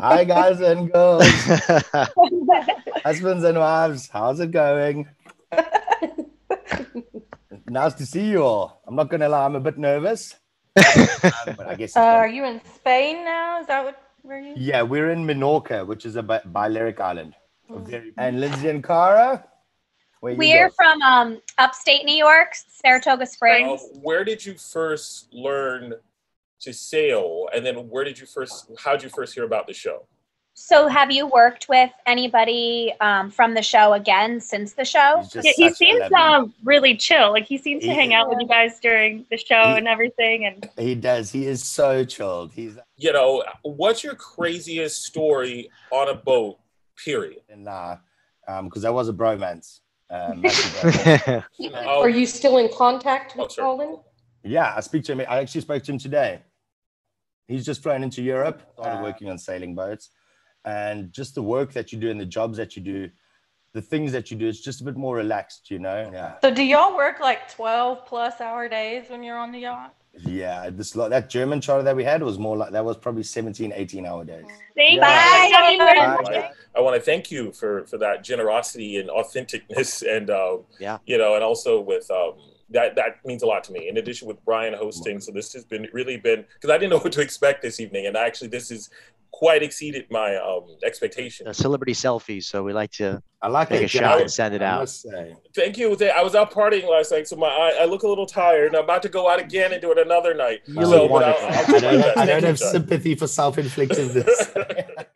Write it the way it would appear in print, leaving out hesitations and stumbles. Hi guys and girls, husbands and wives, how's it going? Nice to see you all. I'm not gonna lie, I'm a bit nervous. But I guess are you in Spain now? Is that what we're in? Yeah, we're in Menorca, which is a Balearic island. Mm. And Lindsay and Cara, we're from upstate New York, Saratoga Springs. Where did you first learn to sail, and then how did you first hear about the show? So have you worked with anybody from the show again since the show? He seems really chill. Like he seems to hang out with you guys during the show and everything. And he does. He is so chilled. He's, you know, what's your craziest story on a boat? Period. And because that was a bromance. Are you still in contact with Colin? Yeah, I speak to him. I actually spoke to him today. He's just flown into Europe, started working on sailing boats. And just the work that you do and the jobs that you do, the things that you do, it's just a bit more relaxed, you know? Yeah. So do y'all work like 12+ hour days when you're on the yacht? Yeah, that German charter that we had was more like, that was probably 17, 18-hour days. Yeah. Bye. I want to thank you for that generosity and authenticness and, you know, and also with... That means a lot to me. In addition, with Brian hosting, so this has been because I didn't know what to expect this evening, and actually this has quite exceeded my expectation. A celebrity selfie, so we like to take a shot and send it out. Thank you. I was out partying last night, so I look a little tired, and I'm about to go out again and do it another night. You look wonderful. I don't have sympathy for self-inflictedness.